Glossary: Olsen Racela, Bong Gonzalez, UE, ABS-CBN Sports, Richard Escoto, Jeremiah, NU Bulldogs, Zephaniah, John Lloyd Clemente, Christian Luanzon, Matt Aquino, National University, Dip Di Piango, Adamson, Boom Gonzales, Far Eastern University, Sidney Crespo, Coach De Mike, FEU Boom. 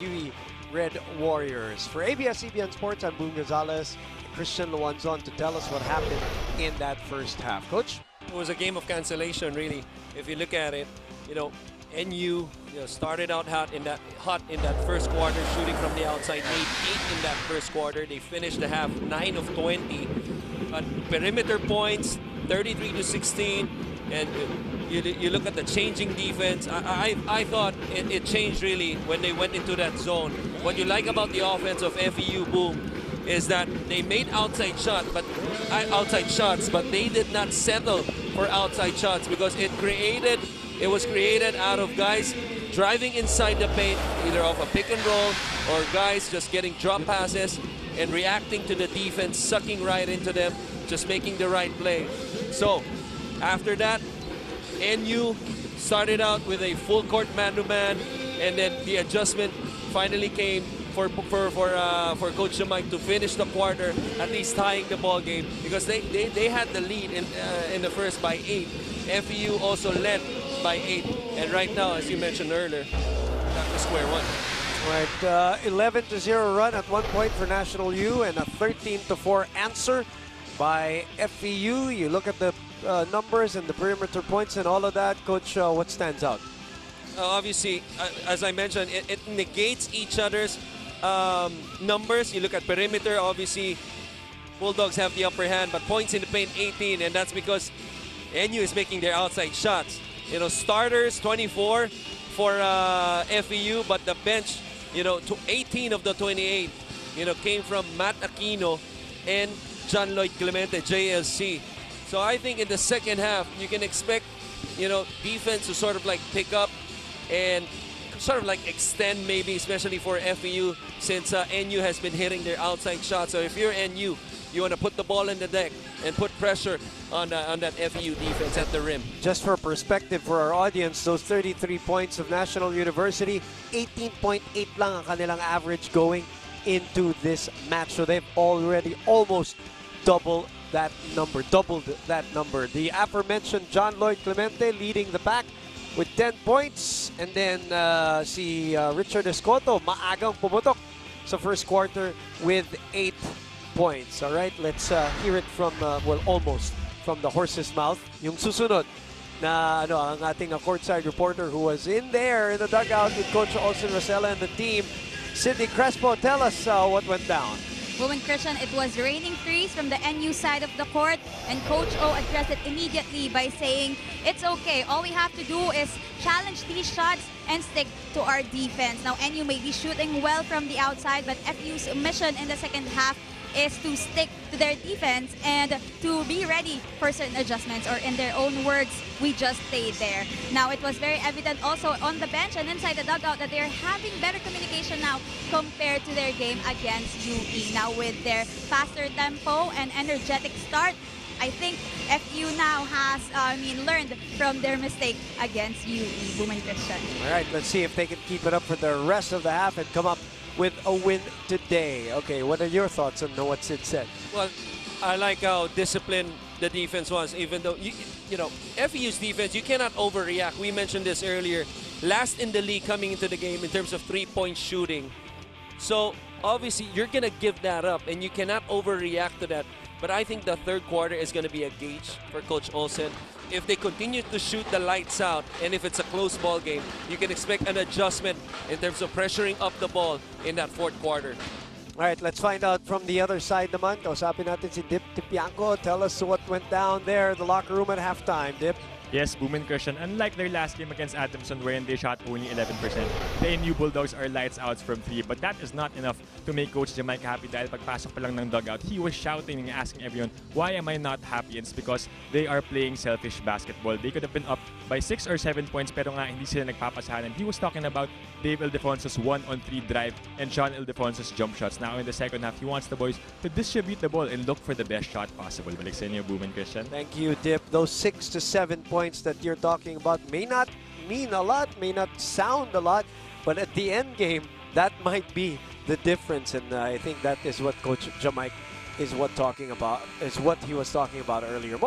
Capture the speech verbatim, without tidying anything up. U E Red Warriors. For A B S C B N Sports, I'm Bong Gonzalez, Christian Luanzon to tell us what happened in that first half. Coach? It was a game of cancellation, really. If you look at it, you know, N U you know, started out hot in that hot in that first quarter, shooting from the outside, made eight in that first quarter. They finished the half nine of twenty. But perimeter points, thirty-three to sixteen, and You, you look at the changing defense. I, I, I thought it, it changed really when they went into that zone. What you like about the offense of F E U Boom is that they made outside shot, but outside shots, but they did not settle for outside shots because it created, it was created out of guys driving inside the paint, either off a pick and roll or guys just getting drop passes and reacting to the defense, sucking right into them, just making the right play. So after that, N U started out with a full court man-to-man, and then the adjustment finally came for for for, uh, for Coach De Mike to finish the quarter, at least tying the ball game, because they they, they had the lead in uh, in the first by eight. F E U also led by eight, and right now, as you mentioned earlier, back to square one. Right, uh, eleven to zero run at one point for National U, and a thirteen to four answer by F E U. You look at the Uh, numbers and the perimeter points and all of that, Coach, uh, what stands out? Uh, obviously, uh, as I mentioned, it, it negates each other's um, numbers. You look at perimeter, obviously, Bulldogs have the upper hand, but points in the paint, eighteen, and that's because N U is making their outside shots. You know, starters, twenty-four for uh, F E U, but the bench, you know, to eighteen of the twenty-eight, you know, came from Matt Aquino and John Lloyd Clemente, J L C. So I think in the second half, you can expect, you know, defense to sort of like pick up and sort of like extend maybe, especially for F E U, since uh, N U has been hitting their outside shots. So if you're N U, you want to put the ball in the deck and put pressure on, uh, on that F E U defense at the rim. Just for perspective for our audience, those thirty-three points of National University, eighteen point eight lang ang kanilang average going into this match. So they've already almost doubled that number, doubled that number. The aforementioned John Lloyd Clemente leading the pack with ten points. And then uh, si uh, Richard Escoto, maagang pumutok sa first quarter with eight points. All right, let's uh, hear it from, uh, well, almost from the horse's mouth. Yung susunod na ano, ang ating courtside reporter who was in there in the dugout with Coach Olsen Racela and the team, Sidney Crespo. Tell us uh, what went down. Well, and Christian, it was raining threes from the N U side of the court, and Coach O addressed it immediately by saying, it's okay, all we have to do is challenge these shots and stick to our defense. Now, N U may be shooting well from the outside, but F U's mission in the second half is to stick to their defense and to be ready for certain adjustments, or in their own words, we just stayed there. Now, it was very evident also on the bench and inside the dugout that they're having better communication now compared to their game against U E. Now, with their faster tempo and energetic start, I think F U now has, uh, I mean, learned from their mistake against U E, Boom and Christian. All right, let's see if they can keep it up for the rest of the half and come up with a win today. Okay, what are your thoughts on what Sid said? Well, I like how disciplined the defense was, even though, you, you know, F E U's defense, you cannot overreact. We mentioned this earlier. Last in the league coming into the game in terms of three-point shooting. So, obviously, you're going to give that up, and you cannot overreact to that. But I think the third quarter is going to be a gauge for Coach Olsen. If they continue to shoot the lights out, and if it's a close ball game, you can expect an adjustment in terms of pressuring up the ball in that fourth quarter. All right, let's find out from the other side naman. Kausapin natin si Dip Di Piango. Tell us what went down there in the locker room at halftime, Dip. Yes, Boom and Christian, unlike their last game against Adamson wherein they shot only eleven percent, the N U Bulldogs are lights out from three, but that is not enough to make Coach De Mike happy dahil pagpasok pa lang ng dugout, he was shouting and asking everyone, why am I not happy? It's because they are playing selfish basketball. They could have been up by six or seven points pero nga hindi sila nagpapasahan. And he was talking about Dave Ildefonso's one on three drive and Sean Ildefonso's jump shots. Now in the second half, he wants the boys to distribute the ball and look for the best shot possible. Balik sa inyo, Boom and Christian. Thank you, Dip. Those six to seven points points that you're talking about may not mean a lot, may not sound a lot, but at the end game, that might be the difference. And uh, I think that is what Coach De Mike is what talking about, is what he was talking about earlier.